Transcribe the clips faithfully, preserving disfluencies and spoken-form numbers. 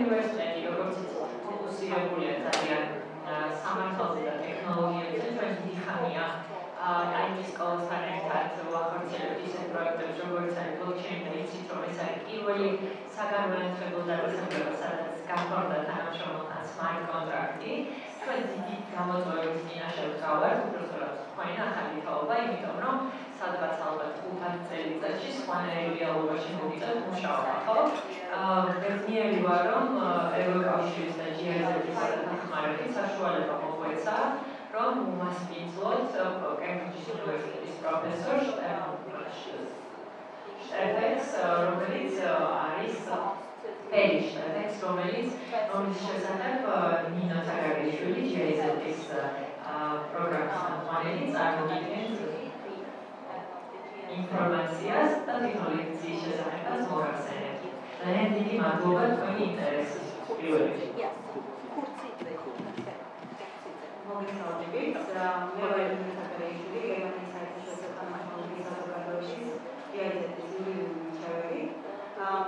university, you got to see a bullet and some of the technology and the Hamia. I discussed that the work of the recent project of Ruger and Blockchain, the Institute of Research, Ivoli, Sagarman, Trebuzar, and Scaffold, and Smart Contract. Because the government of the national power, the Professor of صدقت صلبت خوبت زیاد چیز خانه ایلی آورشی می‌داد مشاورها بزنی لیوارم ایرو آشیز دچیه زیادی سرت مخماری سرشوال با موقعیت رام مماسبین زود کمکشی دوست پروفسور شده‌اس روملیت آریس پیش شده‌اس روملیت روملیت شده‌اس نینا تگریشولی جایزه‌اس برنامه سامانیت آرودیگنز Informacias da tecnologia das morras é a gente de magoa com interesses privados. Vamos falar de bits. Meu pai me falou isso e eu me saí de casa com uma notícia sobre a logística e aí decidi me chamar.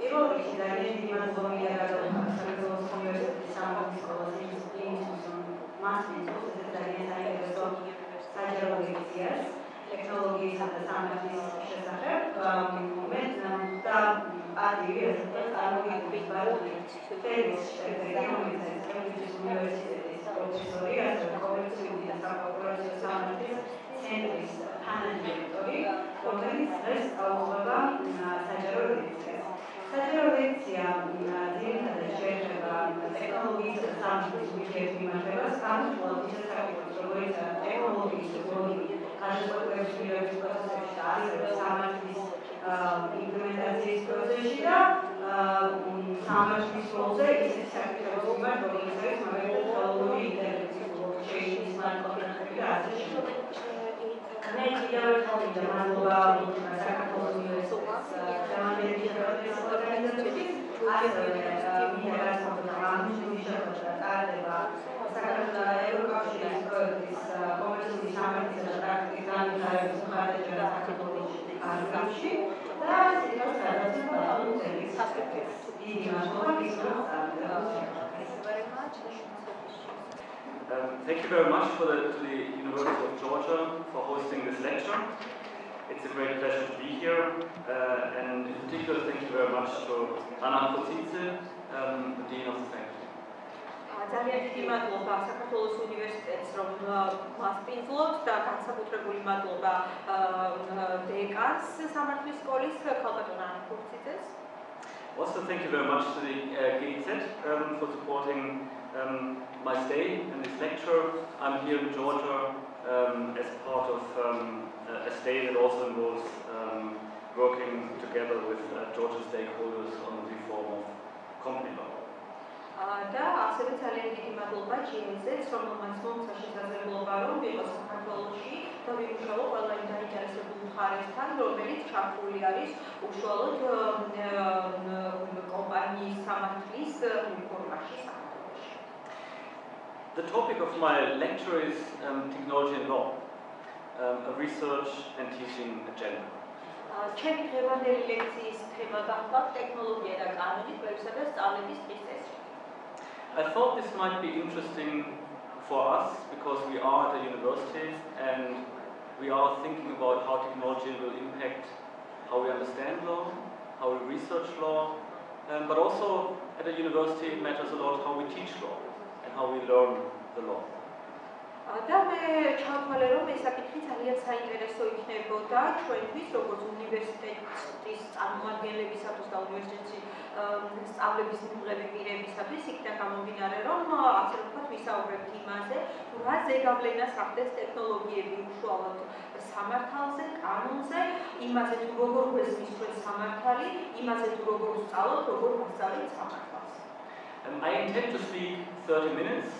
Eu hoje da gente de magoa me agradou porque os conhecimentos são muito importantes e mais importantes da gente aí é só saber o que é. Technologies at the time of this session, movement, and that are the years that are going to be valued. The famous economics and communities universities, professor years of community with the sample project summaries, centers, panel directory, organic stress, or sageroids. Sageroids are the interchange of technologies and summaries which have been addressed and will be controlled and technologies evolving. As well as we are discussing some of these implementations of the Shida, some of these also is exactly the movement of the research method following the blockchain smart contract regulation. And then we are talking about the second of the U S organizations as well as we have some of the ammunition of the Adeva. Second, Eurocaution is called this commercial summary. That is the um, Thank you very much for the, to the University of Georgia for hosting this lecture. It's a great pleasure to be here, uh, and in particular, thank you very much to Anna Kocice, um, the Dean of the Faculty. ძალიან დიდი მადლობა საქართველოს უნივერსიტეტს, რომ მასპინძლობთ და განსაკუთრებული მადლობა დეკანს სამართლის სკოლის ქალბატონ ანა ქოციძეს. Also, thank you very much to the uh, G I Z um, for supporting um, my stay in this lecture. I'm here in Georgia um, as part of um, a stay that also involves um, working together with uh, Georgia stakeholders on the reform of company law. და ასევე ძალიან დიდი მადლობა ჯი ი ზ-ს, რომელმაც მომცა შესაძლებლობა, რომ იყოს საქართველოში და ვიმუშაო ყველა იმ დაინტერესებულ მხარესთან, რომელიც ჩართული არის უშუალოდ კომპანიის სამართლის რეფორმაში საქართველოში. The topic of my lecture is um, technology and law, um, a research and teaching agenda. ჩემი დღევანდელი ლექციის თემა გახდა ტექნოლოგია და კანონი კვლევისა და სწავლების წესში. I thought this might be interesting for us because we are at a university and we are thinking about how technology will impact how we understand law, how we research law, um, but also at a university it matters a lot how we teach law and how we learn the law. და მე ჩავთვალე, რომ ეს საკითხი ძალიან საინტერესო იქნებოდა ჩვენთვის, როგორც უნივერსიტეტის წარმომადგენლებისათვის და უნივერსიტეტში სწავლების მიღები პირებისათვის, იქიდან გამომდინარე, რომ ასე ვთქვათ, ვისაუბრებთ იმაზე, თუ რა ზეგავლენას ახდენს ტექნოლოგიები უშუალოდ სამართალზე, კანონზე, იმაზე თუ როგორ გვესმის ჩვენ სამართალი, იმაზე თუ როგორ ვსწავლობთ, როგორ ვასწავლეთ სამართალს. I intend to speak thirty minutes.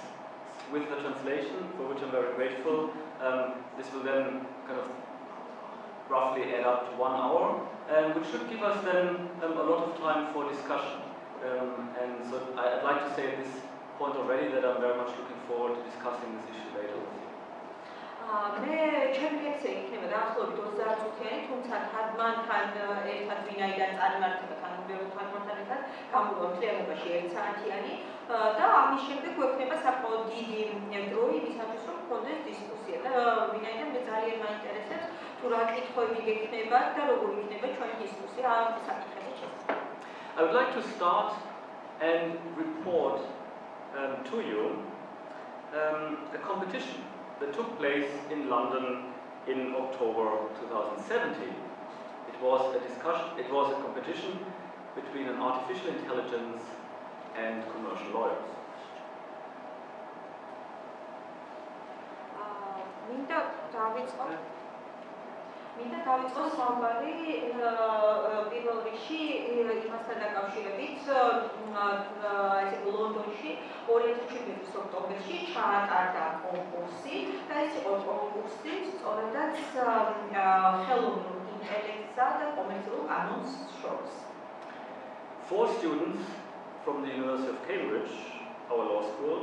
With the translation, for which I'm very grateful. Um, this will then kind of roughly add up to one hour, and which should give us then um, a lot of time for discussion. Um, and so I'd like to say at this point already that I'm very much looking forward to discussing this issue later with you. მე ჩემი ლექცია იქნებოდა ახლობით ოცდაათწუთიანი, თუმცა თარგმანთან ერთად, ვინაიდან წარმართება თანმიმდევრ თარგმანთან ერთად, გამოვამთ ლიანობაში ერთ საათიანი და ამის შემდეგ გვექნება საკმაოდ დიდი დროი იმისათვის, რომ გქონდეს დისკუსია და ვინაიდან მე ძალიან მაინტერესებს თუ რა კითხვები გექნება და როგორ იქნება ჩვენი დისკუსია ამ საკითხების შესახებ. I would like to start and report um, to you um, a competition that took place in London in October two thousand seventeen. It was a discussion, it was a competition between an artificial intelligence and commercial lawyers. Uh, მინდა დავიწყო საუბარი პირველ რიგში იმასთან დაკავშირებით, ესე ლონდონში ორი ათი ორი ოქტომბერში ჩაატარდა კონკურსი და ეს იყო კონკურსი სწორედაც ხელოვნურ ინტელექტსა და კომერციულ კანონს შორის. Four students from the University of Cambridge, our law school,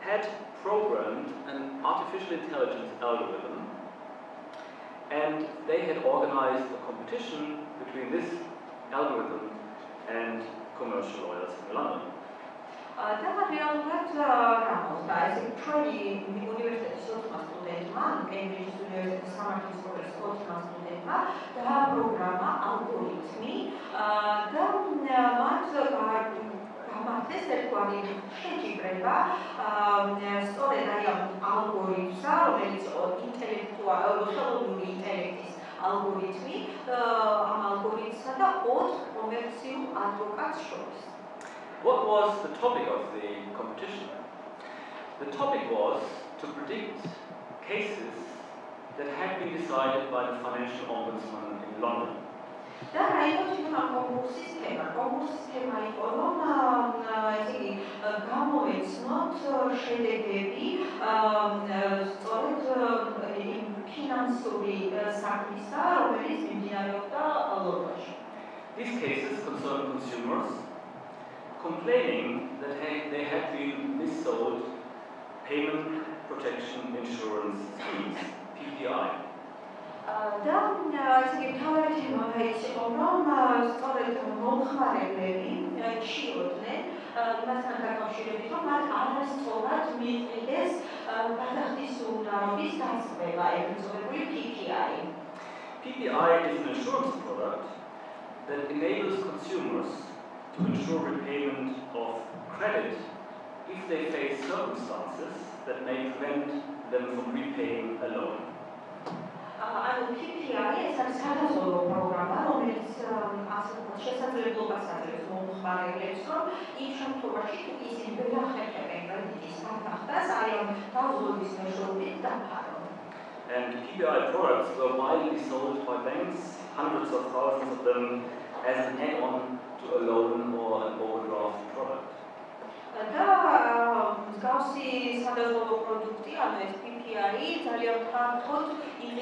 had programmed an artificial intelligence algorithm. And they had organized a competition between this algorithm and commercial lawyers in London. That real that the training University of This is why we should be brave. Sorry, I am algorithms, or intellectual, or intellects, algorithms, algorithms that both commercial advocates shows. What was the topic of the competition? The topic was to predict cases that had been decided by the financial ombudsman in London. That I want to have a more system, a more system I follow, it's not shaded baby, solid in finance to be sacrificed, or is in the These cases concern consumers complaining that they have been missold payment protection insurance schemes, P P I. Then, I think it covered him on his Obama started to Mokhari, maybe, children, Masaka Shirito, but others for that means it is Patatisun business reliance on every P P I. P P I is an insurance product that enables consumers to ensure repayment of credit if they face circumstances that may prevent them from repaying a loan. And P P I is a scalable program, which is a very good asset for my electron. Each of the machine is in the head it is as I am thousand is measured in the pattern. And P P I products were widely sold by banks, hundreds of thousands of them, as an add-on to a loan or an overdraft product. And Gaussi's other product, P P I, Italian transport, on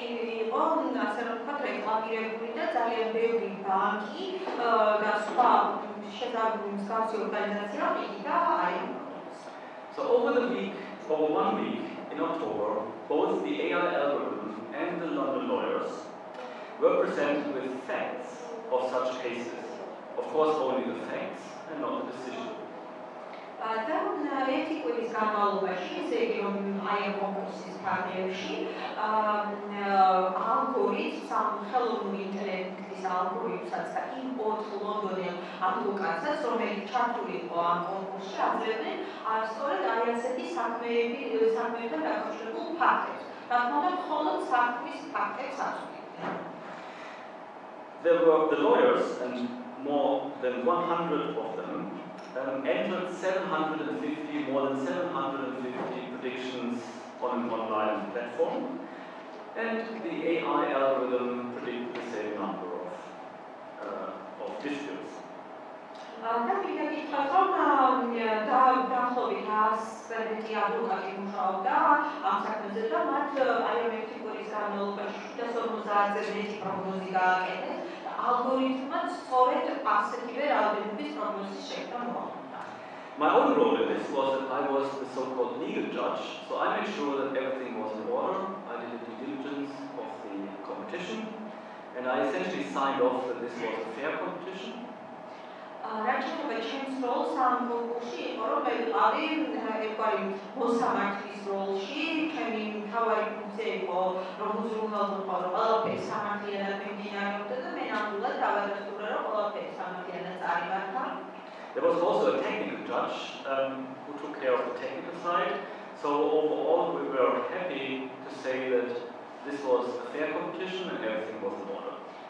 the contract, Italian building banki, Gaspa, Shadab, Gaussian organization, I So, over the week, over one week in October, both the A I algorithm and the London lawyers were presented with facts of such cases. Of course, only the facts and not the decision. Then, ethical is Kamal Bashi, say, I am Congress is Kamelshi, algorithms, some hello intellect is algorithms that import London advocates, so many chaturi or Congress, are solid, I am said, some may be some may be a questionable package. That moment, Holland Sackwiss package. There were the lawyers, and more than one hundred of them. Um, entered seven hundred fifty, more than seven hundred fifty predictions on an online platform, and the A I algorithm predicted the same number of uh, of disputes. Uh, My own role in this was that I was the so-called legal judge, so I made sure that everything was in order. I did the due diligence of the competition, and I essentially signed off that this was a fair competition. Uh, Rajya-Vachin roles and she or by other equally most activist roles she can in how I could say or Rohuzum or Pesamati and Penina to the Menamula Tower or Pesamati and Aribanka. There was also a technical judge um, who took care of the technical side. So overall we were happy to say that this was a fair competition and everything was in order.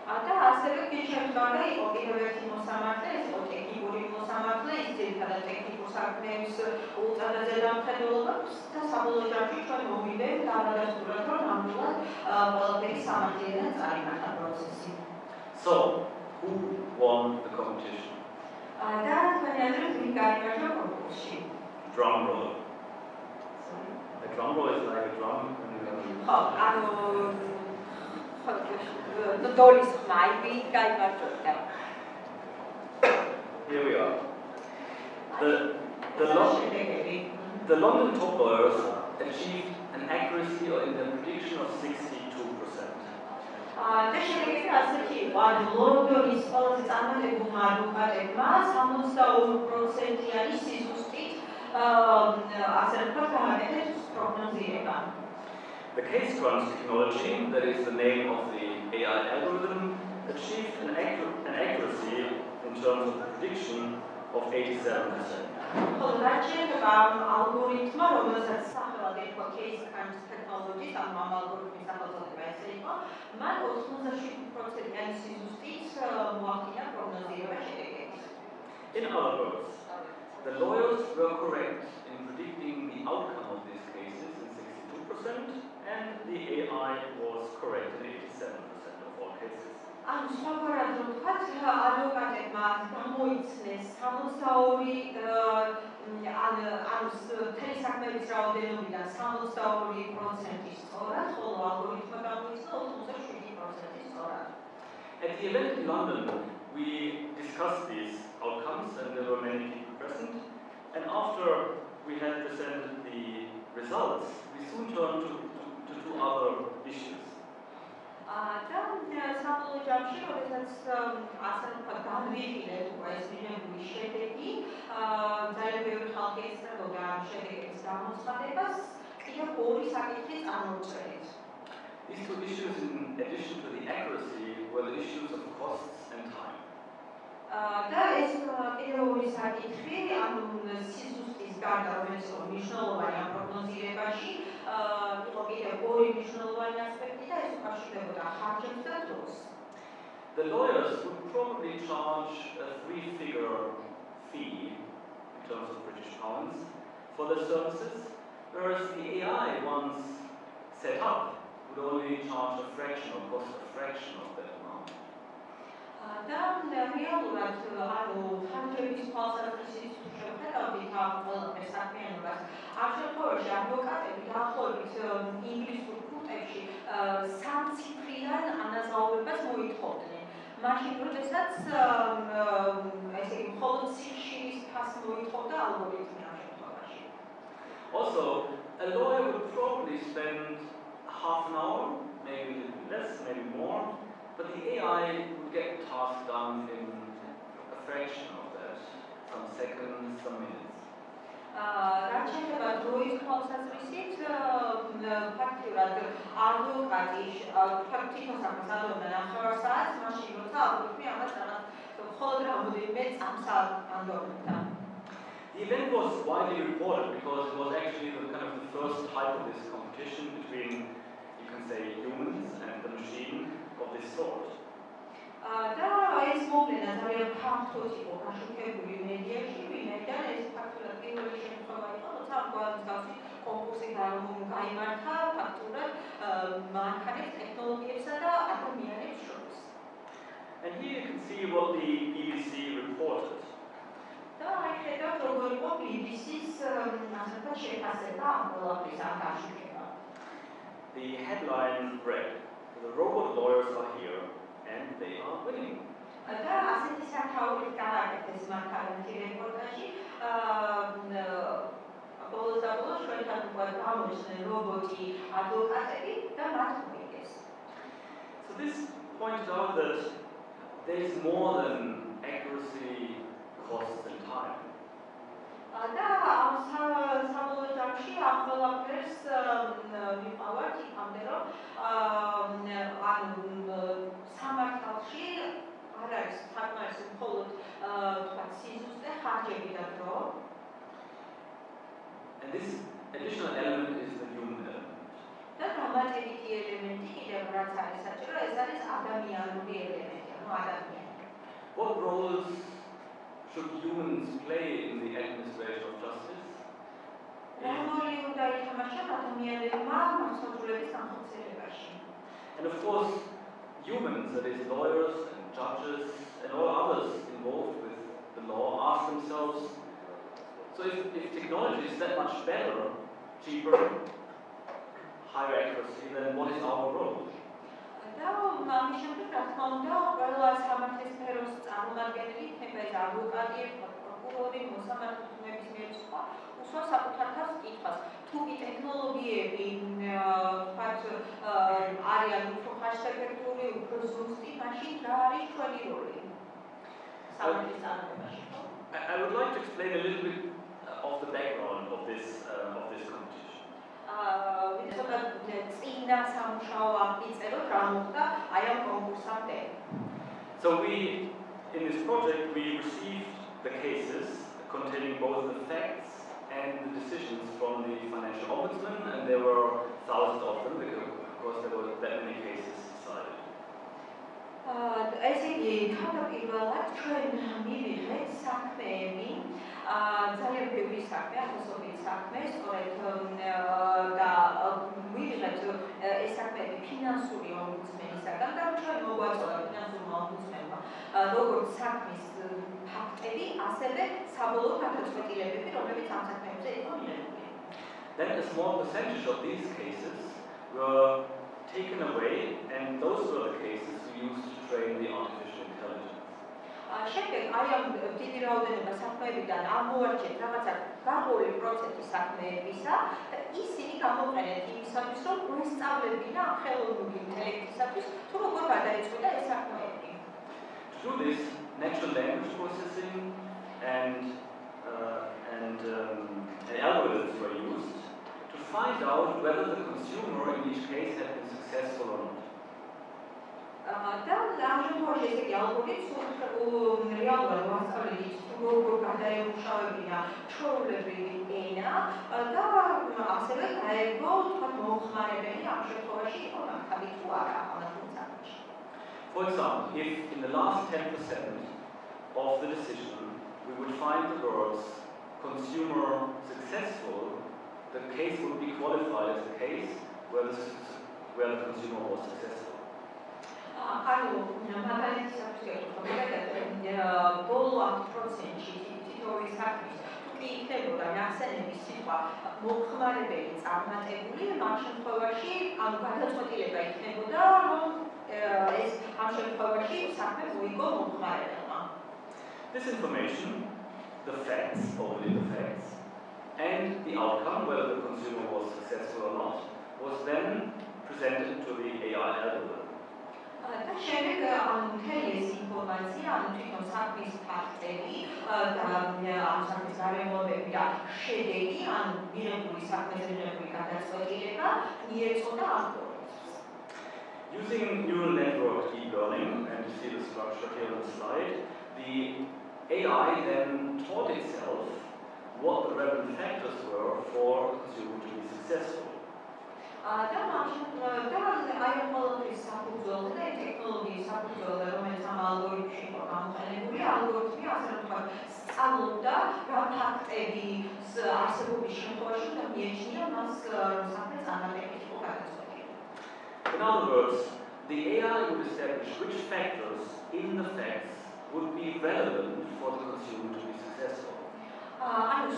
Ata aselo kishemtane o innovation mosamatles o teknikuri mosamatles ilkada tekniku saknems ultada zedan felolobs ta sabolojaki chon mobibe tavara surator namula balperi samatledan zarimata prosesi. So, who won the competition? Ata tanyadru tikaikajo konkursi. Drum roll. Sorry? A drum roll is like a drum and you have oh, ano... The door is my big guy, here we are. The, the, Lon the London top lawyers achieved an accuracy in their prediction of sixty-two percent. Uh, The CaseCrunch technology, that is the name of the A I algorithm, achieved an, an accuracy in terms of prediction of eighty-seven percent. So that's about algorithm that sampled for CaseCrunch technology and mammal group sampled by Selico. My sponsorship process and justice walking from the zero. In other words, the lawyers were correct in predicting the outcome of these cases in sixty-two percent. And the A I was correct in eighty-seven percent of all cases. And at the event in London, we discussed these outcomes, and there were many people present. And after we had presented the results, we soon turned to to two other issues. These two issues, in addition to the accuracy, were the issues of costs and time. The lawyers would probably charge a three-figure fee in terms of British pounds for their services, whereas the A I, once set up, would only charge a fraction or cost a fraction of that amount. Then the real that I will have to be responsible also, a lawyer would probably spend half an hour, maybe a little less, maybe more, but the A I would get tasks done in a fraction of that, some seconds, some minutes. The event was widely reported because it was actually the kind of the first type of this competition between, you can say, humans and the machine of this sort. And here you can see what the B B C reported. The headline read, "The robot lawyers are here and they are winning." So this pointed out that there is more than accuracy costs and time. Da, am zauważyłam, że am była pers w Awarki, am dero, am samartal, że arajs, harmajs, polut, twatsizus, te hardzie bidatro. And this additional element is the human element. Da, ramat eviti elementi, ile vracari sačero, ezar is adamianuri elementi, no adamian. What roles should humans play in the administration of justice? And of course, humans, that is lawyers and judges and all others involved with the law, ask themselves, so if, if technology is that much better, cheaper, higher accuracy, then what is our role? I would like to explain a little bit of the background of this uh, of this competition. Uh, so we, in this project, we received the cases containing both the facts and the decisions from the financial ombudsman, and there were thousands of them because, of course, there were that many cases decided. Uh, Then a small percentage of these cases were taken away, and those were the cases we used to train the artificial intelligence. Shepard, I am Didi Roden, but Sakmevidan, Amorchet, Ramazak, Gaboli, Protet, Sakme Visa, Isini Kamon, and Himson, so Gustavo Vina, Hello, Intellect, Sapis, Turugota, Daisuda, Sakmevi. Through this natural language processing and, uh, and um, algorithms were used to find out whether the consumer in each case had been successful or not. For example, if in the last ten percent of the decision we would find the words consumer successful, the case would be qualified as a case where the, where the consumer was successful. This information, the facts, only the facts, and the outcome, whether the consumer was successful or not, was then presented to the A I algorithm. Using neural network deep learning, and you see the structure here on the slide, the A I then taught itself what the relevant factors were for a consumer to be successful. In other words, the A I would establish which factors in the facts would be relevant for the consumer to be successful. I was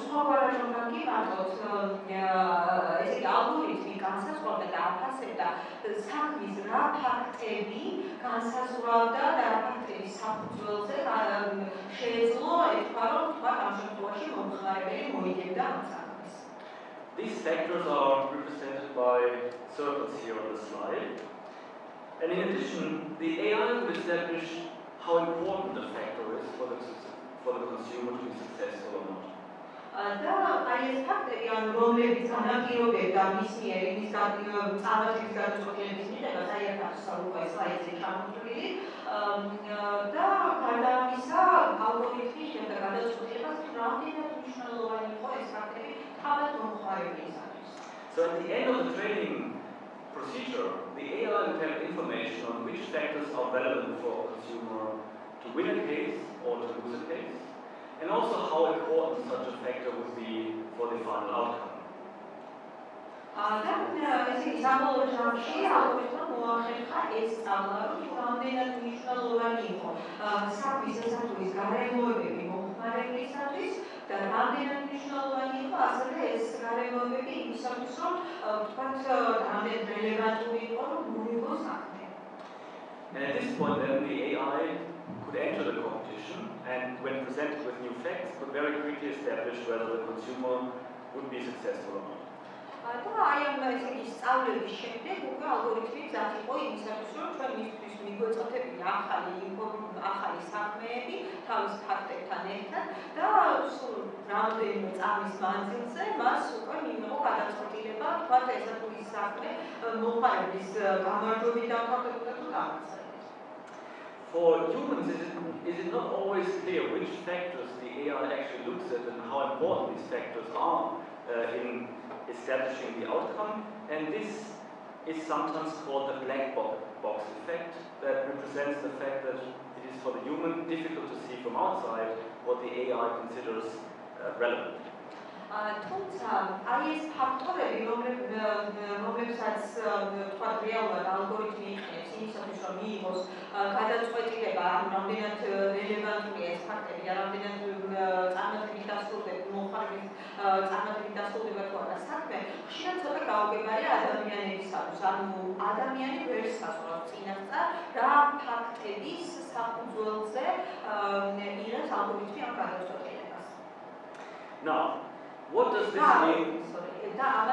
These factors are represented by circles here on the slide. And in addition, the A I will establish how important the factor is for the, for for the consumer to be successful or not? Da, aiescat că un leviță nu kirobe, da, mismi, evița, amatiți că nu știu mismi, dar asta e ca să luăm aici la este șamuturi. Da, când misa algoritmici, când când știu că asta practic nu știu la nici o exacte, havet un haionisă. So at the end of the training procedure, the A I will have information on which factors are relevant for a consumer to win a case or to lose a case. And also how important such a factor would be for the final outcome. And at this point then the A I could enter the competition and when presented with new facts could very quickly establish whether the consumer would be successful or not. For humans, is it, is it not always clear which factors the A I actually looks at and how important these factors are uh, in establishing the outcome? And this is sometimes called the black box effect that represents the fact that it is for the human difficult to see from outside what the A I considers uh, relevant. თუმცა, აი ეს ფაქტორები, რომლებსაც თქვა რეალურად ალგორითმი იყენებს იმისათვის, რომ მიიღოს გადაწყვეტილება, ან რამდენად რელევანტურია ეს ფაქტები, ან რამდენად წარმატებით დასრულდება მოხმარებლის წარმატებით დასრულდება თუ არა საქმე, ხშირად ცოტა გაუგებარია ადამიანებისათვის, ანუ ადამიანი ვერ სწავლობს წინასწარ, რა ფაქტების საფუძველზე იღებს ალგორითმი ამ გადაწყვეტილებას. Now, what does this mean? Now,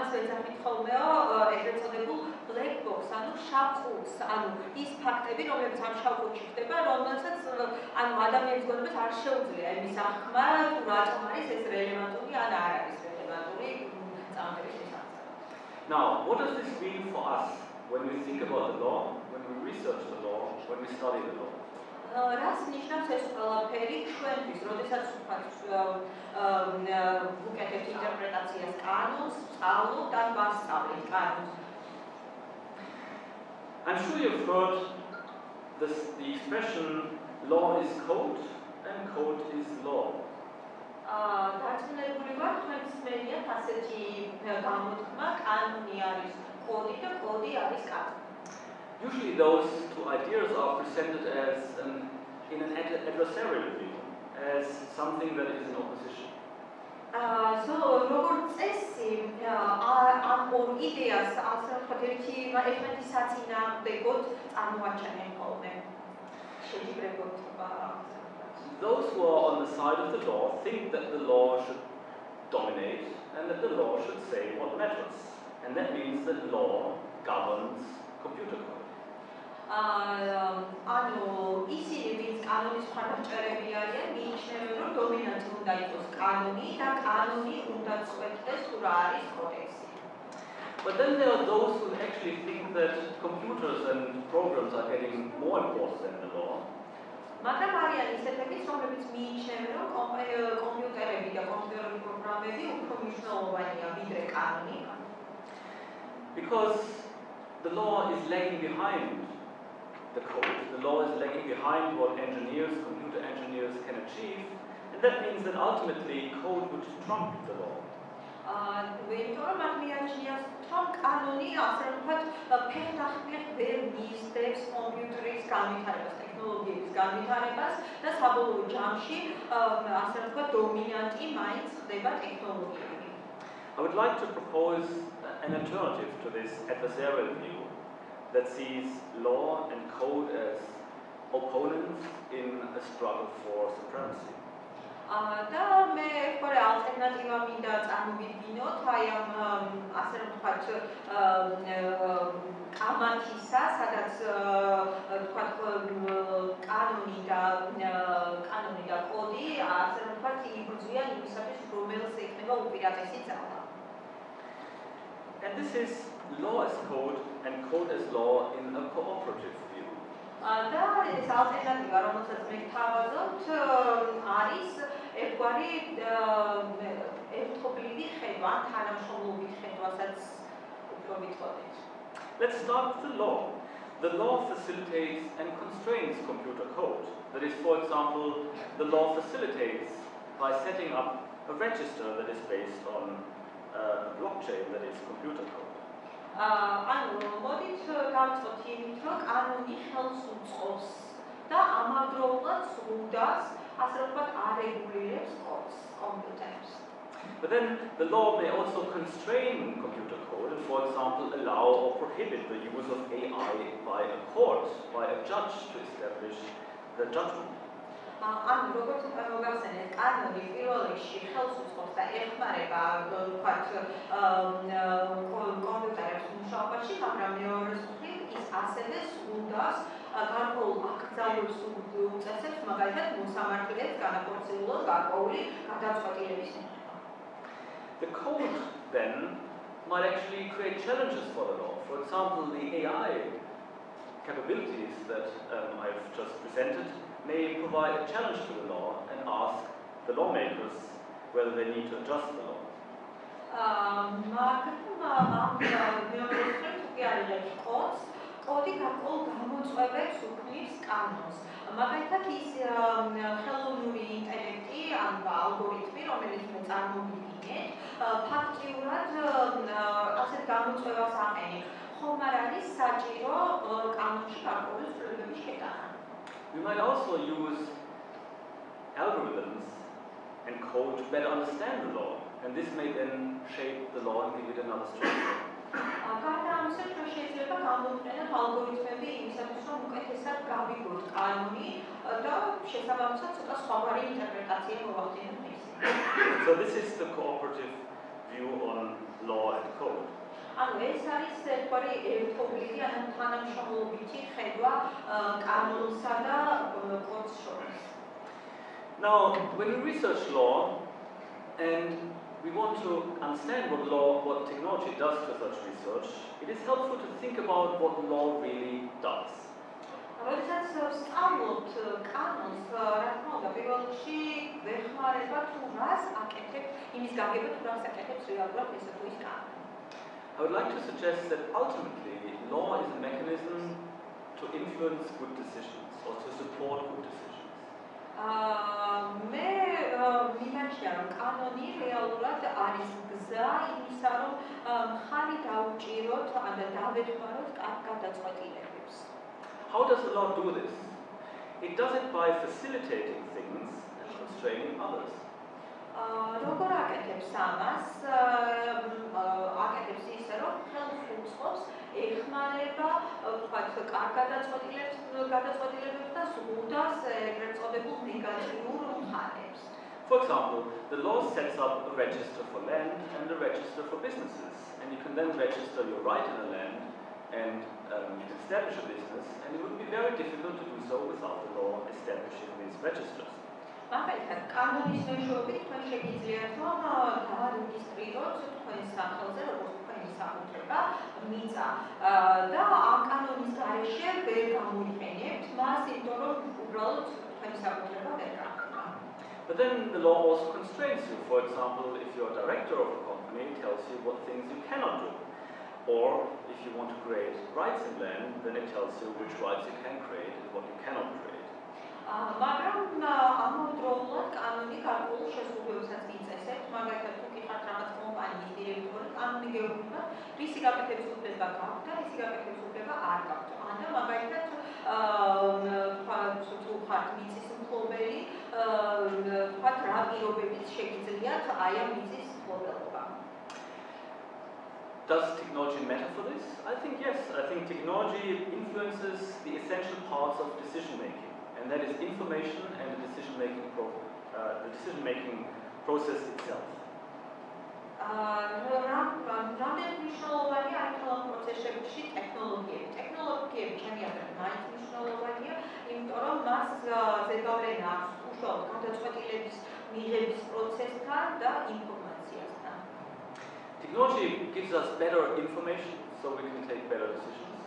what does this mean for us when we think about the law, when we research the law, when we study the law? Raz nicnam se spala perik šventis, rodesat supatis buketet interpretacias kanons, alu, dan vas stavli kanons. I'm sure you've heard this, the expression law is code and code is law. Dartsmenebuli var, თქვენს მერიათ ასეთი გამოთქმა კანონი არის კოდი და კოდი არის კანონი. Usually those two ideas are presented as an, in an adversarial view, as something that is in opposition. Uh, so, როგორც წესი, ამ ორ იდეას ასახავს ერთი ერთმანეთის საწინააღმდეგოდ წარმოაჩენენ ხოლმე. შეჯიბრებოდ. Those who are on the side of the law think that the law should dominate and that the law should say what matters. And that means that law governs computer code. Ano, isini vins kanonis khanachcheremi arien, meichneven rom dominanti unda iqos kanoni da kanoni unda tsvetdes tu ra aris kodeksi. But then there are those who actually think that computers and programs are getting more important than the law. მაგრამ არიან ისეთებიც, რომლებიც მიიჩნევენ, რომ კომპიუტერები და კომპიუტერული პროგრამები უფრო მნიშვნელოვანია ვიდრე კანონი. Because the law is lagging behind the code. The law is lagging behind what engineers, computer engineers can achieve, and that means that ultimately code would trump the law. I would like to propose an alternative to this adversarial view that sees law and code as opponents in a struggle for supremacy. Da, me pare alternativa mindat amubidinot, ayam asem pat amatisa, sadat pat kanonida kanonida kodi, არაერთგვარი იბრძვიან იმისათვის, რომელიც ექნება უპირატესიცაობა. And this is law as code and code as law in a cooperative view. და ეს ალტერნატივა, რომელსაც მე თავაზობთ, არის ერთგვარი ერთობლივი ხედვა, თანამშრომლობის ხედვასაც უფრო ვიტყოდით. Let's start with the law. The law facilitates and constrains computer code. That is, for example, the law facilitates by setting up a register that is based on uh, blockchain, that is computer code. Anu, modit gamtsot imit, rom kanuni ხელს უწყობს და ამავდროულად ზრუნავს, ასე ვთქვათ, არეგულირებს კომპიუტერს. But then the law may also constrain computer code and, for example, allow or prohibit the use of A I by a court, by a judge to establish the judgment. Anu, როგორც გავხსენეთ, კანონი პირველ რიგში ხელს უწყობს და ეხმარება, ვთქვათ, კომპიუტერებს მუშაობაში, მაგრამ მეორე მხრივ ის ასევე ზრუნავს გარკვეულ აკრძალულს უწესებს, მაგალითად, მოსამართლეს განახორციელოს გარკვეული გადაწყვეტილებები. The code, then, might actually create challenges for the law. For example, the A I capabilities that um, I've just presented may provide a challenge to the law and ask the lawmakers whether they need to adjust the law. We might also use algorithms and code to better understand the law, and this may then shape the law and give it another structure. So this is the cooperative view on law and code. Anu, ეს არის ერთგვარი ერთობლივი ან თანამშრომლობითი ხედვა კანონსა და კოდს შორის. Now, when we research law and we want to understand what law, what technology does to such research, it is helpful to think about what law really does. როდესაც ვსწავლობთ კანონს, რა თქმა უნდა, პირველ რიგში გვეხმარება თუ რას აკეთებს იმის გაგება, თუ რას აკეთებს რეალურად ეს თუ ის კანონი. I would like to suggest that ultimately law is a mechanism to influence good decisions or to support good decisions. How does the law do this? It does it by facilitating things and constraining others. როგორ აკეთებს ამას? აკეთებს ისე, რომ ხელს უწყობს, ეხმარება, ვთქვათ, გადაწყვეტილებებს და ზრუნავს ეგრეთ წოდებულ ნეგატიურ მხარეს. For example, the law sets up a register for land and a register for businesses, and you can then register your right in the land and um, you can establish a business, and it would be very difficult to do so without the law establishing these registers. Მაგალითად, კანონის მეშვეობით თქვენ შეგიძლიათ რომ დარეგისტრიროთ თქვენს სახელზე, როგორც თქვენი საკუთრება, მიწა და ამ კანონის გარეშე ვერ გამოიყენებთ მას, იმიტომ რომ უბრალოდ თქვენი საკუთრება ვერ გახდება. But then the law also constrains you. For example, if you're a director of a company, it tells you what things you cannot do. Or if you want to create rights in land, then it tells you which rights you can create and what you cannot create. მაგრამ ამავდროულად კანონი გარკვეულ შესაძლებლობებსაც იწესებს, მაგალითად, თუ გიყავთ რაღაც კომპანიის დირექტორი, კანონი გეუბნება, რისი გაკეთების უფლება გაქვთ და რისი გაკეთების უფლება არ გაქვთ. ანუ მაგალითად, თუ ხართ მიწის მფლობელი, თქვათ, რა პირობებიც შეგიძლიათ აი ამ მიწის მფლობელობა. Does technology matter for this? I think yes. I think technology influences the essential parts of decision making. And that is information and the decision-making pro uh, the decision-making process itself. Uh, Šo, გადაწყვეტილების მიღების პროცესთან და ინფორმაციასთან. Technology gives us better information, so we can take better decisions.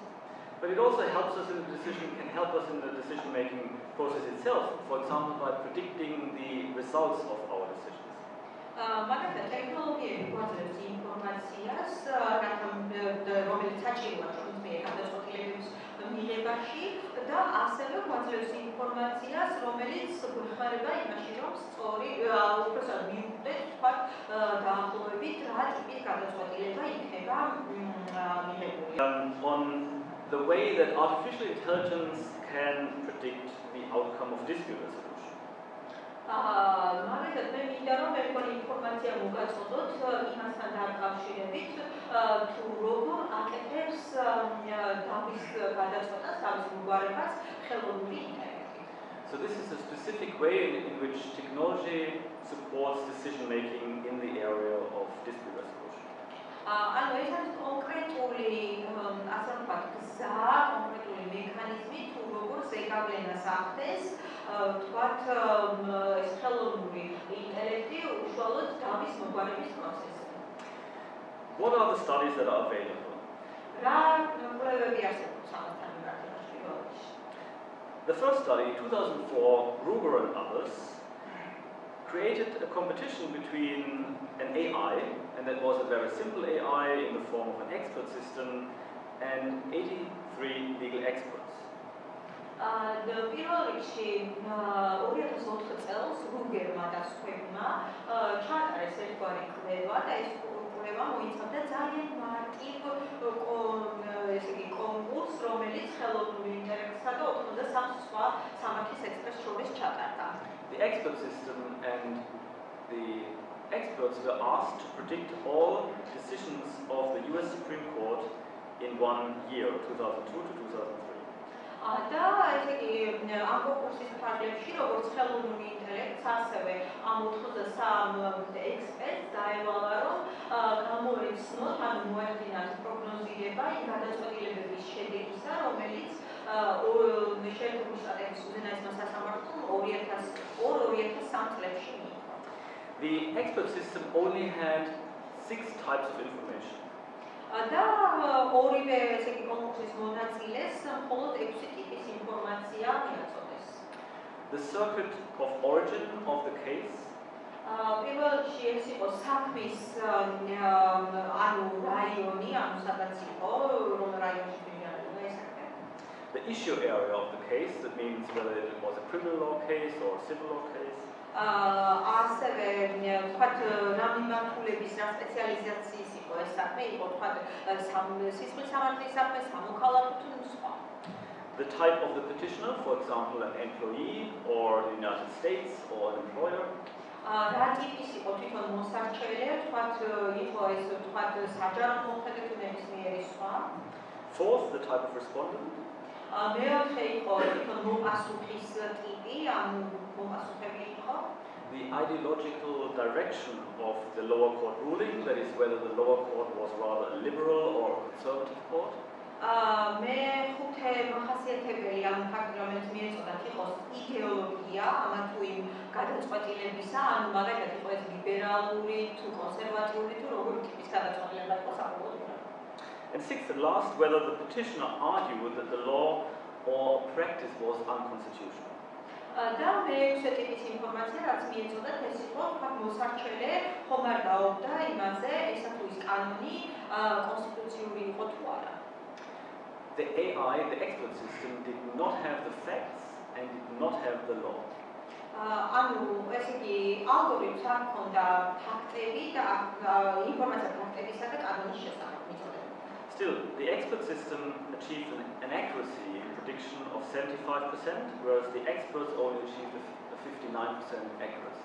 But it also helps us in the decision, can help us in the decision-making process itself. For example, by predicting the results of our decisions. Magnetic technology provides information that can be researched and made available to users. Milebashi, da aselo provides information that is relevant to machines or processes. But the algorithm has been developed on. The way that artificial intelligence can predict the outcome of dispute resolution. So this is a specific way in, in which technology supports decision making in the area of dispute resolution. Ano esan konkretuli asan patkiza konkretuli mekanizmi tu rogur sekable nasaktes tuat eskalonuri intelekti ushalot tamis mubaremis process. What are the studies that are available? Ra prevebiase samatan rakilashivovish. The first study, two thousand four, Ruger and others created a competition between an A I, and that was a very simple A I in the form of an expert system, and eighty-three legal experts. The Pirolici Oriental cells, Ruger Matas Quema, Chad Reset Correcleva, Escurema, which are the Italian Martin Congus, Romelis, Hello, Interexado, the Samswa, Samakis Express Choris Chakarta. The expert system and the experts were asked to predict all decisions of the U S Supreme Court in one year, two thousand two to two thousand three. That is, the Anglo-Persian parliamentary was held on the internet. Sasseve, among the some experts, they were among the most unwelcome prognosticated by the Swedish economists. Or the Michel Musharraf, Sudanese Massasamartun, Orientas, or Orientas Samtlevshini. The expert system only had six types of information. The circuit of origin of the case, the issue area of the case, that means whether it was a criminal law case or a civil law case, the type of the petitioner, for example, an employee or the United States or an employer, fourth, the type of respondent, the ideological direction of the lower court ruling, that is, whether the lower court was rather a liberal or a conservative court. And sixth and last, whether the petitioner argued that the law or practice was unconstitutional. That makes it information that means that the people have most actually homered out the images that is canoni constitutionally hotwara. The A I, the expert system, did not have the facts and did not have the law. Anu, esegi algorithms are conda facteri da information facteri sa da canoni shasa. Still, the expert system achieved an accuracy in prediction of seventy-five percent, whereas the experts only achieved a fifty-nine percent accuracy.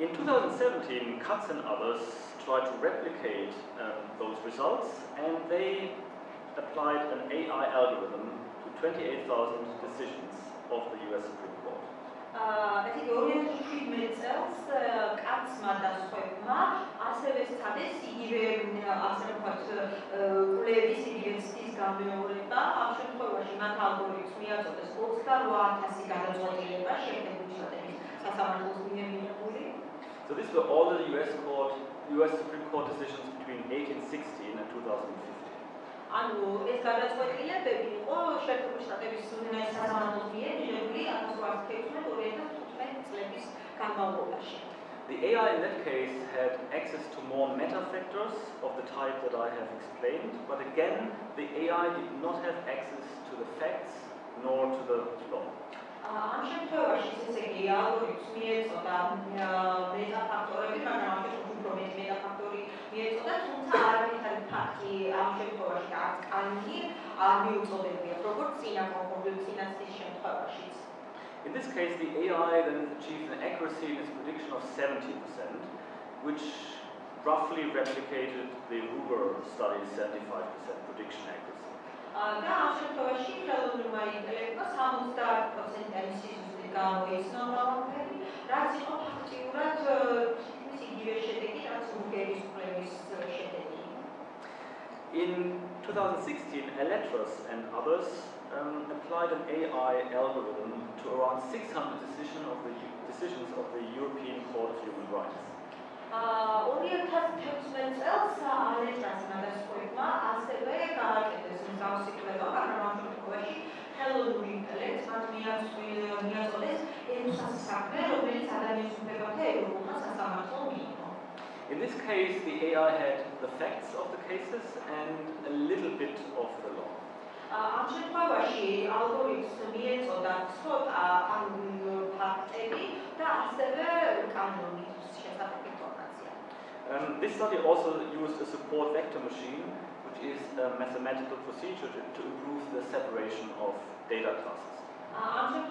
In two thousand seventeen, Katz and others tried to replicate um, those results, and they applied an A I algorithm to twenty-eight thousand decisions of the U S Supreme Court. But the Oriental film itself, Katz matters for Emma. As a studies, he even as a part of Levi's universities, Gambolita, action for Washington algorithms, we are the sports car, one has the other one in the Russian and Sasaman was in the movie. So these were all the U S Court, U S Supreme Court decisions between eighteen sixteen and two thousand fifteen. Anu, it's got a sweat here, baby. Oh, shut up, that is soon as I was here, generally, and so I came to later to friends like this. The A I in that case had access to more meta factors of the type that I have explained, but again, the A I did not have access to the facts nor to the law. I'm sure she says a girl, it's me, so that meta factor, every man after two prominent meta factory, yes, so that's one time we had a party, I'm sure she asked, and here are new so that we have property and property and station for sheets. In this case, the A I then achieved an accuracy in its prediction of seventy percent, which roughly replicated the Ruger study's seventy-five percent prediction accuracy. Да, что вообще разумно мои коллеги, потому что процентами сизусликам и снова говорили, разве он активирует сигнивешетеки, разумные проблемы с шетеки. In two thousand sixteen, Eletras and others um, applied an A I algorithm to around six hundred decision of the, decisions of the European Court of Human Rights. Օրիընտալ թեքստից ելսա ալետրաս մտածողը ասել է կարակետես ուսուցիչներով առանձնահատկովի հելլուրի ելսան միացույլ միացոլես ենուսասակներ რომელიც ադանի սուպերատեր ումանս ասամարտոնի. In this case, the A I had the facts of the cases and a little bit of the law. Անչեփ բավարի ալգորիթմը միացոդած սոտ անփակտելի դա ասել է կանոնի շեշտապ. Um, this study also used a support vector machine, which is a mathematical procedure to, to improve the separation of data classes. Um,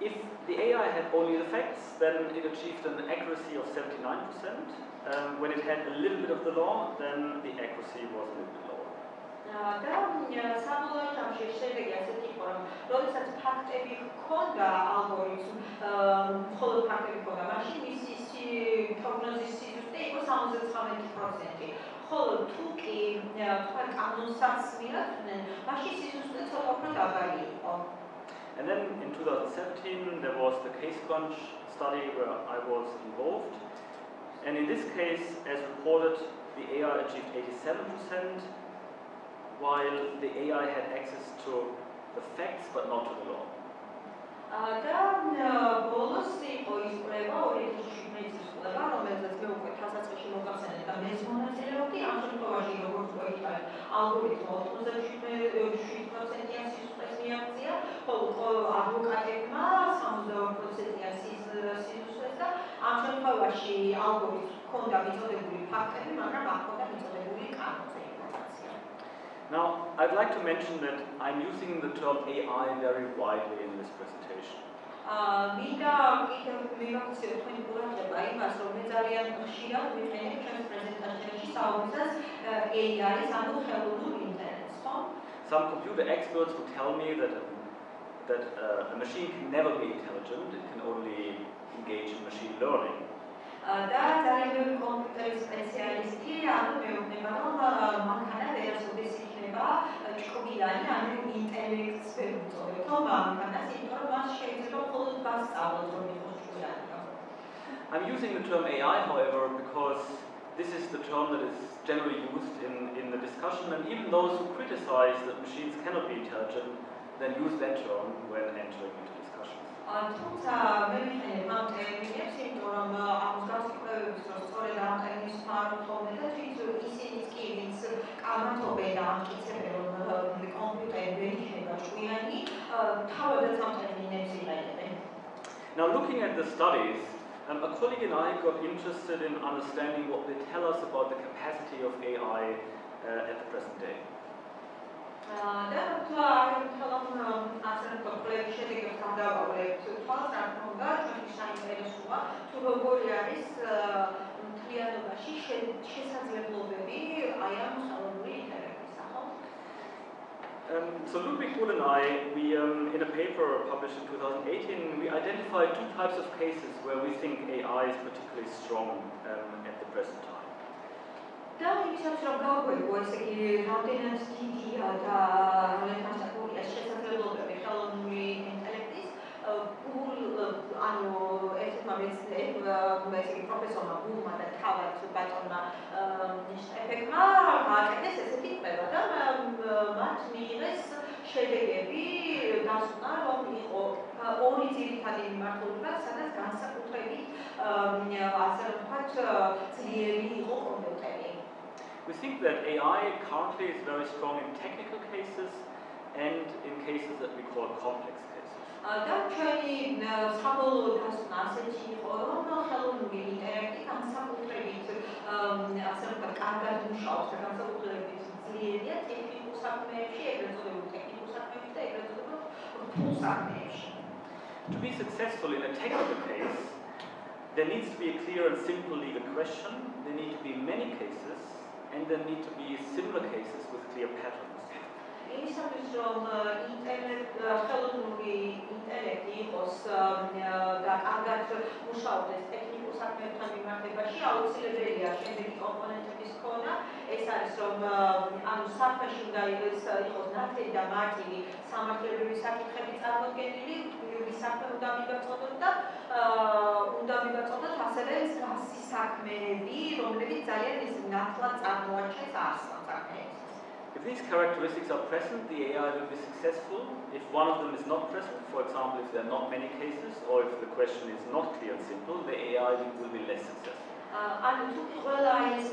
if the A I had only the facts, then it achieved an accuracy of seventy-nine percent. Um, when it had a little bit of the law, then the accuracy was a little bit lower. And then in two thousand seventeen, there was the CaseCrunch study where I was involved. And in this case, as reported, the A I achieved eighty-seven percent, while the A I had access to the facts but not to the law. Now, I'd like to mention that I'm using the term A I very widely in this presentation. Some computer experts would tell me that that uh, a machine can never be intelligent, it can only engage in machine learning. I'm using the term A I, however, because this is the term that is generally used in, in the discussion, and even those who criticize that machines cannot be intelligent then use that term when entering into discussions. Now, looking at the studies, um, a colleague and I got interested in understanding what they tell us about the capacity of A I uh, at the present day. Um, so Ludwig Koole and I, we, um, in a paper published in two thousand eighteen, we identified two types of cases where we think A I is particularly strong um, at the present time. We think that A I currently is very strong in technical cases and in cases that we call complex cases. To be successful in a technical case, there needs to be a clear and simple legal question, there need to be many cases, and there need to be similar cases with clear patterns. If these characteristics are present, the A I will be successful. If one of them is not present, for example, if there are not many cases, or if the question is not clear and simple, the A I will be less successful. And to the A I is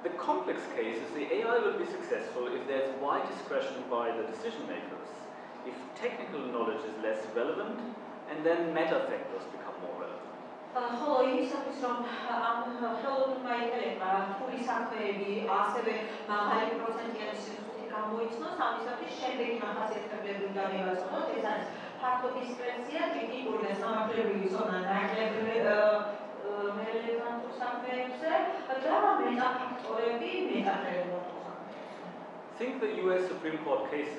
the complex cases, the A I will be successful if there is wide discretion by the decision makers, if technical knowledge is less relevant, and then meta factors become more relevant. Think the U S Supreme Court cases.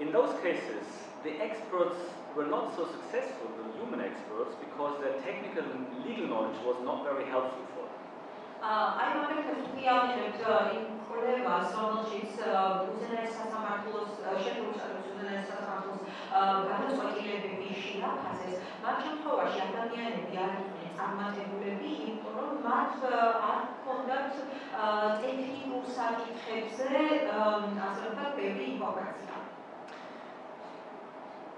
In those cases, the experts were not so successful, the human experts, because their technical and legal knowledge was not very helpful for them. I remember that we are in Korea, so she's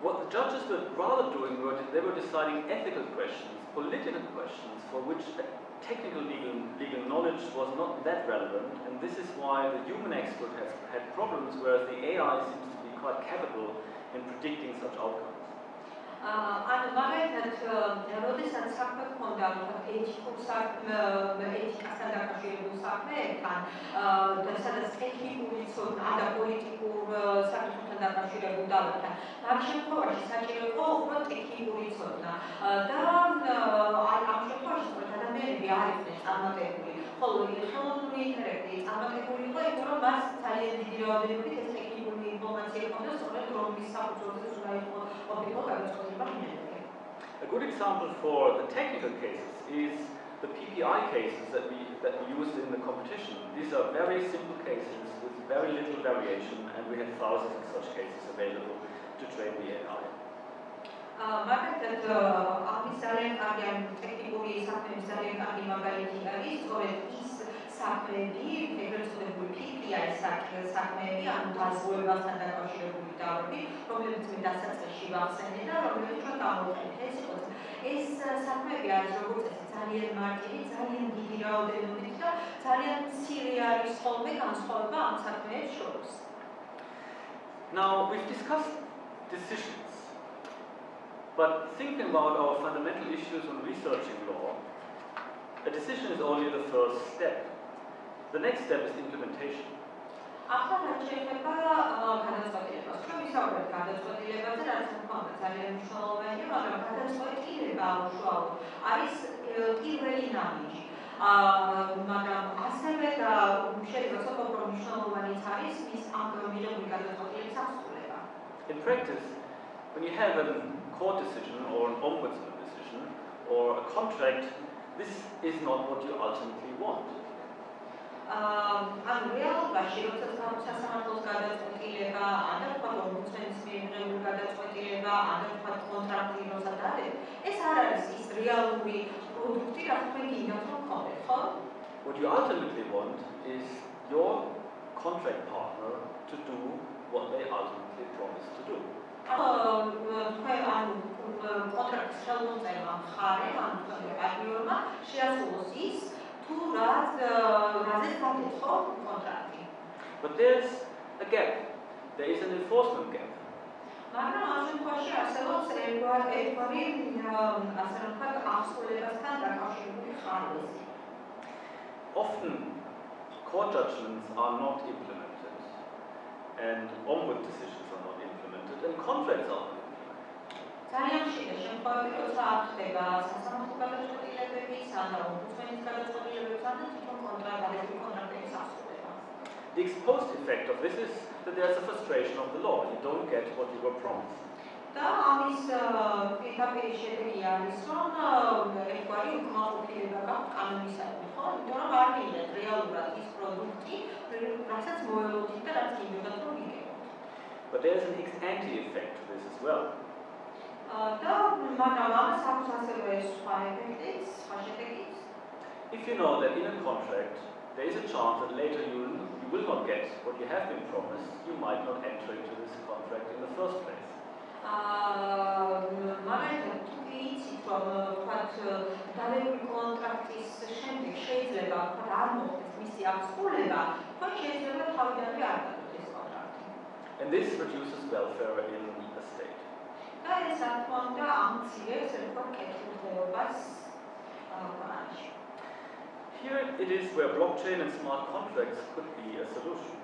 what the judges were rather doing was they were deciding ethical questions, political questions, for which technical legal, legal knowledge was not that relevant, and this is why the human expert has had problems, whereas the A I seems to be quite capable in predicting such outcomes. And that a good example for the technical cases is the P P I cases that we, that we used in the competition. These are very simple cases with very little variation, and we had thousands of such cases available to train the A I. Uh, საქმეები, ეგვერწოდებულები საქმეები, ანუ დაზღვევასთან დაკავშირებული დარგები, რომელიც მე დასაწყისში ვახსენე და რომელიც ჩვენ დავუყენეთ ეს იყოს. ეს საქმეები არის როგორც წესი ძალიან მარტივი, ძალიან დიდი რაოდენობით და ძალიან მცირე არის ხოლმე განსხვავება ამ საქმეებს შორის. Now we've discussed decisions. But thinking about our fundamental issues on researching law, a decision is only the first step. The next step is implementation. მაგრამ ასევე და შეიძლება საკმაოდ მნიშვნელოვანიც არის მის ამბლომირებული გადაწყვეტილების აღსრულება. In practice, when you have a court decision or an ombudsman decision or a contract, this is not what you ultimately want. ამ რეალობაში, როდესაც სამართლოს გადაწყვეტილება, ან თქვა ომბუდსმენის მიერ გადაწყვეტილება, ან თქვა კონტრაქტი როცა დადეთ, ეს არ არის ის რეალური პროდუქტი, რაც თქვენ გინდათ, ხო? What you ultimately want is your contract partner to do what they ultimately promise to do. But there's a gap. There is an enforcement gap. Often, court judgments are not implemented, and ombudsman decisions are not implemented, and contracts are not implemented. The exposed effect of this is that there's a frustration of the law. You don't get what you were promised. But there's an ex-ante effect to this as well. If you know that in a contract there is a chance that later you, you will not get what you have been promised, you might not enter into this contract in the first place. And this reduces welfare in a state. Here it is where blockchain and smart contracts could be a solution.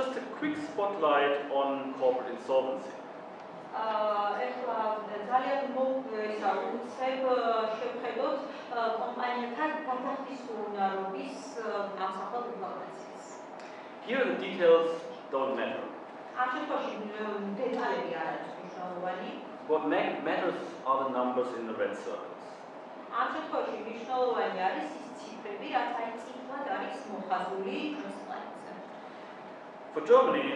Just a quick spotlight on corporate insolvency. Here the details don't matter. What matters are the numbers in the red circles. For Germany,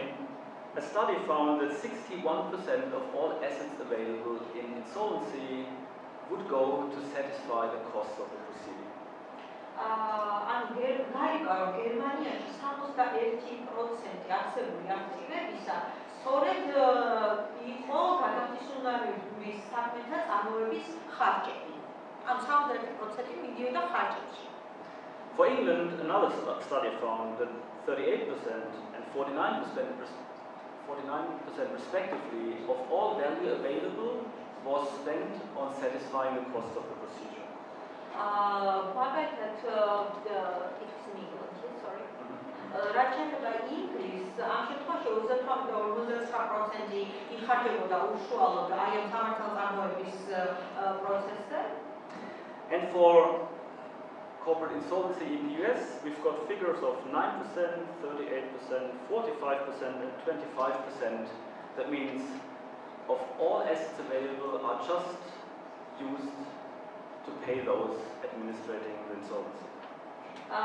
a study found that sixty-one percent of all assets available in insolvency would go to satisfy the cost of the proceeding. And Germany sixty-one percent absolutely active. So that the whole is For England, another study found that thirty-eight percent and forty-nine percent respectively of all value available was spent on satisfying the cost of the procedure. Uh, that, uh, the, it's me, sorry. And for corporate insolvency in the U S, we've got figures of nine percent, thirty-eight percent, forty-five percent, and twenty-five percent. That means of all assets available are just used to pay those administrating the insolvency. Uh,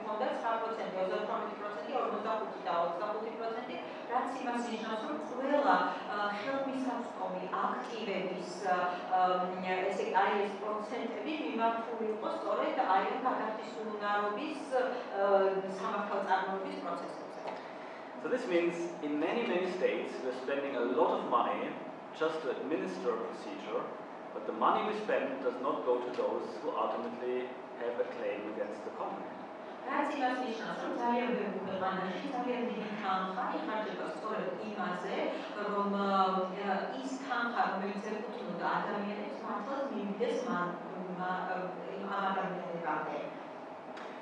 მქონდა სამოცი ოცდათხამეტი პროცენტი ორმოცდახუთი და ოცდახუთი პროცენტი, რაც იმას ნიშნავს, რომ ყველა ხელმისაწვდომი აქტივების ესე აი ეს პროცენტები მიმართული იყო სწორედ აი ამ გაგარდის უნარობის სამართალწარმოების პროცესებზე. So this means in many many states we're spending a lot of money just to administer a procedure, but the money we spend does not go to those who ultimately have a claim against the company.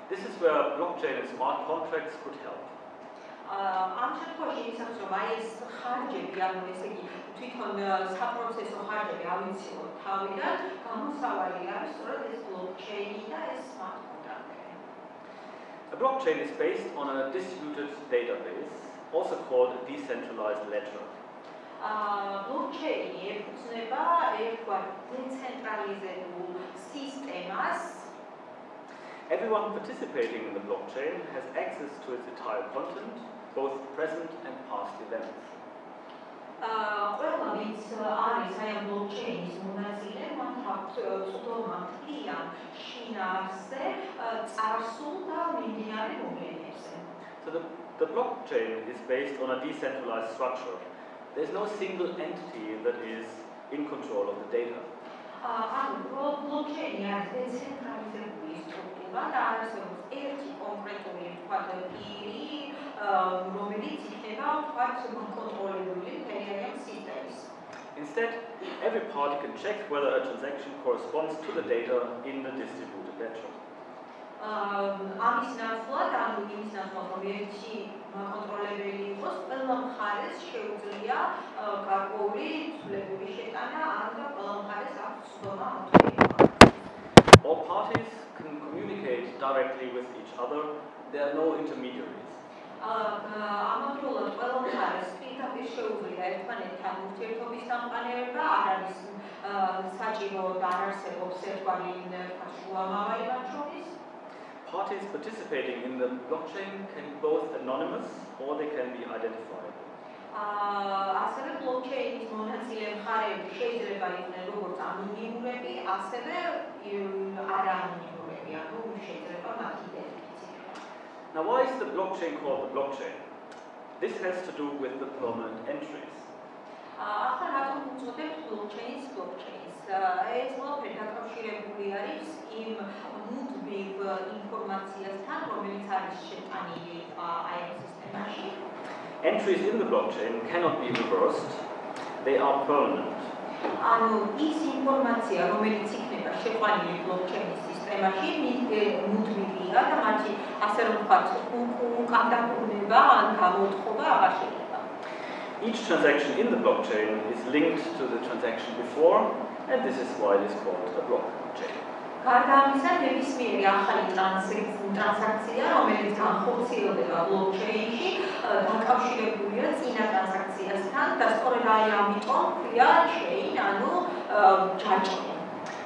This is where blockchain and smart contracts could help. A blockchain is based on a distributed database, also called a decentralized ledger. Blockchain is Everyone participating in the blockchain has access to its entire content, both present and past events. So the, the blockchain is based on a decentralized structure. There is no single entity that is in control of the data. Instead, every party can check whether a transaction corresponds to the data in the distributed ledger. All parties can communicate directly with each other. There are no intermediaries. Parties participating in the blockchain can be both anonymous or they can be identified. Now, why is the blockchain called the blockchain? This has to do with the permanent entries. Entries in the blockchain cannot be reversed, they are permanent. Each transaction in the blockchain is linked to the transaction before, and this is why it is called a blockchain.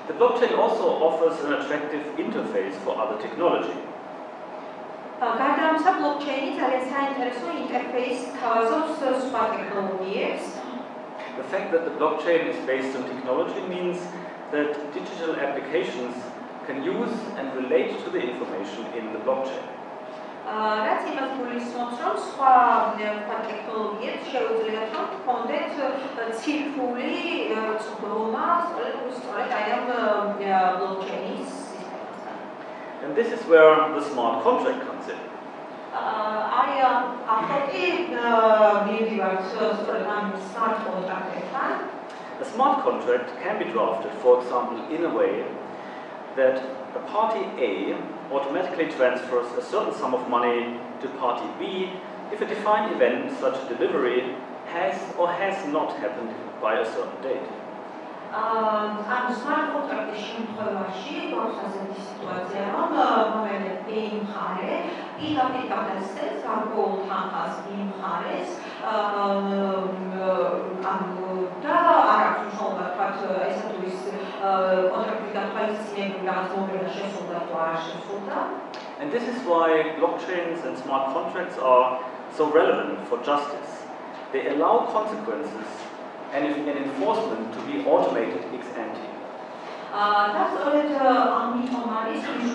The blockchain also offers an attractive interface for other technology. The fact that the blockchain is based on technology means that digital applications can use and relate to the information in the blockchain. And this is where the smart contract comes in. A smart contract can be drafted, for example, in a way that a party A automatically transfers a certain sum of money to party B if a defined event, such a delivery, has or has not happened by a certain date. And this is why blockchains and smart contracts are so relevant for justice. They allow consequences and enforcement to be automated ex ante. That's what I'm going to show you.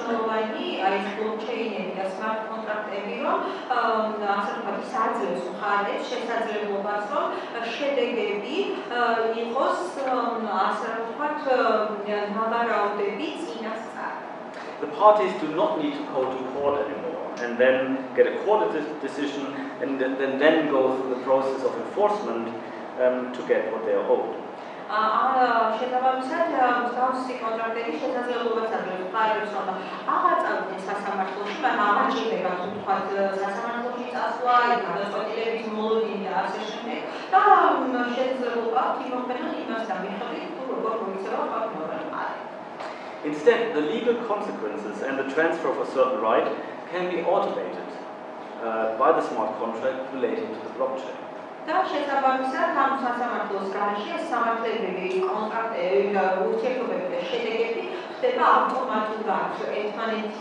I blockchain and smart contract everyone. After participation, so hard, she has a little person. She did it. He was after part of the bits in a sack. The parties do not need to go to court anymore, and then get a court decision, and then then go through the process of enforcement um, to get what they are owed. آه شتابم سر مستوصی کنترلی شتابم لوبه سریم پایش شده. آقای سازمان مرکزی و نامرئی می‌کنند. خود سازمان مرکزی اصلاً نسبتی به موضوعی آسیب‌شده. دارم شتابم لوبه که ممکن است می‌خواهیم تو ربع می‌شود و مورد. Instead, the legal consequences and the transfer of a certain right can be automated uh, by the smart contract related to the blockchain. That is about that. How much is our discussion? Is our delivery contract a routine commitment? Should it be? The bank or the bank? It means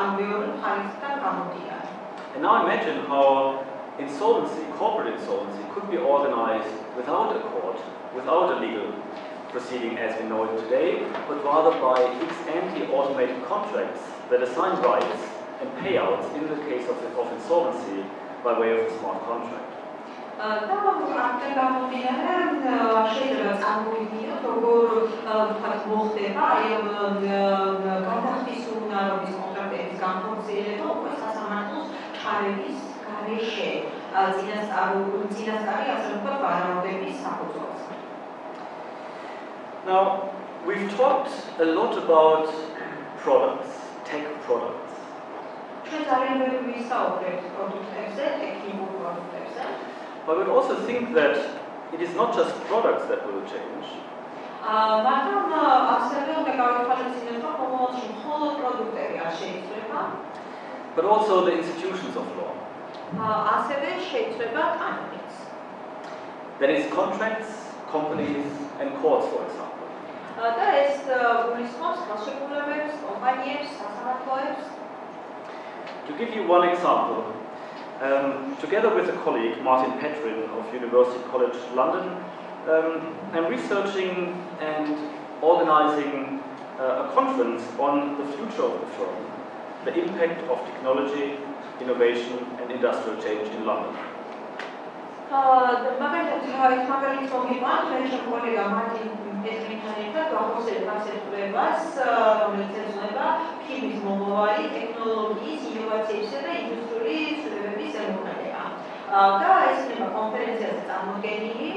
ambulance, hospital, ambulance. And now imagine how insolvency, corporate insolvency, could be organized without a court, without a legal proceeding as we know it today, but rather by ex-ante automated contracts that assign rights and payouts in the case of, of insolvency by way of a smart contract. Там акты кампанияны шейлер амулидия тогор хат мохтева ем катахисуна робис контракт эвкампорсиелето косасамантус харевис кареше зинас ару зинас ари асрупат вараудебис сакузос. Now we've talked a lot about products, tech products. Читареме висаупред продуктевсе, технику продуктевсе. But we also think that it is not just products that will change. But also the institutions of law. That is contracts, companies and courts, for example. To give you one example, Um, together with a colleague, Martin Petrin of University College London, um, I'm researching and organizing uh, a conference on the future of the firm, the impact of technology, innovation and industrial change in London. Uh, Եսմինքանիցը դոհոս է բացերուվաս մտածնելա քիմի մոբայլի տեխնոլոգիի ինովացիաները ինդուստրիի ծրագրից անունալեա։ Դա այսինքն կոնֆերենցիա ծանոթելի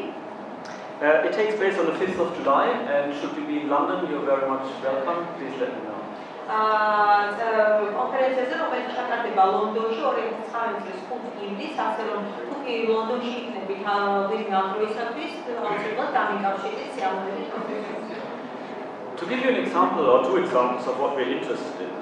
It takes place on the fifth of July and should be in London. You're very much welcome. Please let me know. Կոնֆերենցիան օգտակար է Լոնդոնի օրենսանից կողմ ինգլիս ասելոն ուղի Լոնդոնի To give you an example or two examples of what we're interested in.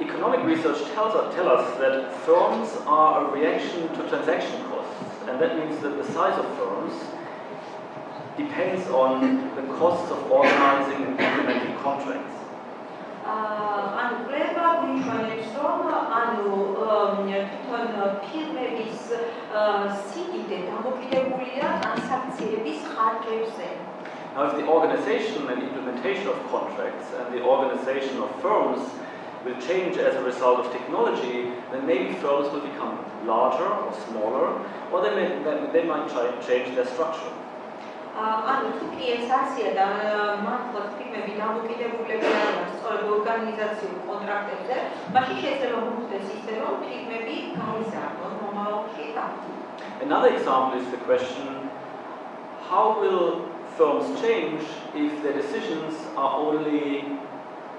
Economic research tells us, tell us that firms are a reaction to transaction costs, and that means that the size of firms depends on the costs of organizing and implementing contracts. Now, if the organization and implementation of contracts and the organization of firms will change as a result of technology, then maybe firms will become larger or smaller, or they, may, they might try to change their structure. Ան քիեսասիա դա մարդիկ մե վիլամուկիդեբուլեբի ասոր օրգանիզացիոն կոնտրակտերը բաշի շեսերով մտեսիստերով ֆիգմեբի կայսարոն մոմաոքիտա Another example is the question how will firms change if their decisions are only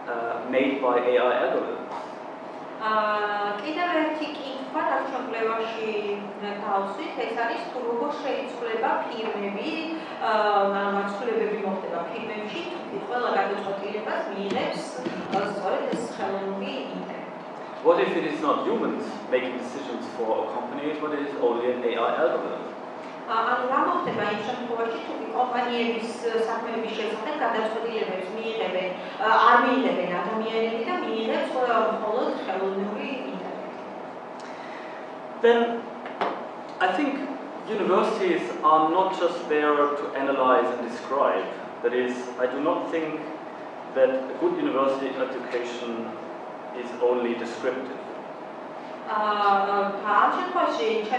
uh, made by A I algorithms Կիդեր էթիկ ինքան աշխատողի նկատուսիտ հեսարից թուրոգո շեիցուլեբա ֆիրմեբի նամացուլեբի մոտեբա ֆիրմեբի իխոլա գադոչոտիլեբաս միլեբս սորես խելոնուի ինտե What if it is not humans making decisions for a company but it is only an A I algorithm? Ան Innovation project to be company some missions on the cadets for the levels, me eleven, army eleven, atomy eleven, me eleven, so followed Internet. Then I think universities are not just there to analyze and describe. That is, I do not think that a good university education is only descriptive. With descriptive,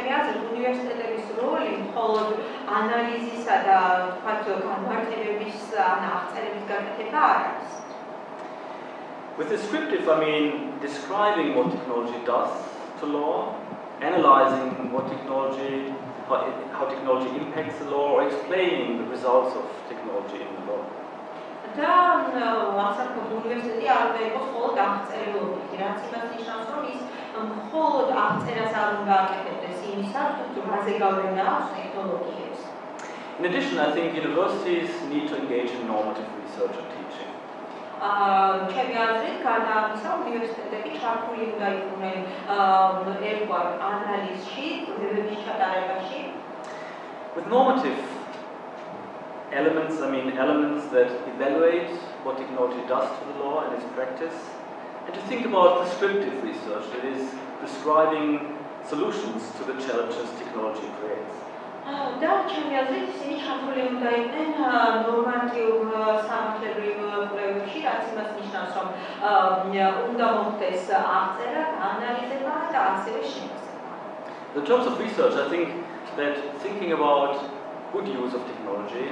I mean describing what technology does to law, analyzing what technology, how, how technology impacts the law, or explaining the results of technology in the law. In addition, I think universities need to engage in normative research and teaching. With normative elements, I mean elements that evaluate what technology does to the law and its practice, and to think about descriptive research, that is, describing solutions to the challenges technology creates. In terms of research, I think that thinking about good use of technology,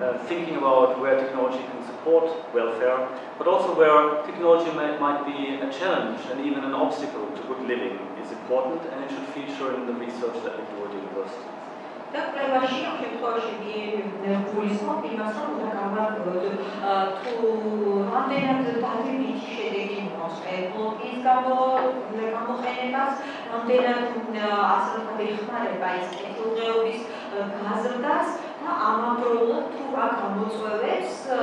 uh, thinking about where technology can support welfare, but also where technology may, might be a challenge and even an obstacle to good living is important, and it should feature in the research that we do at universities. That's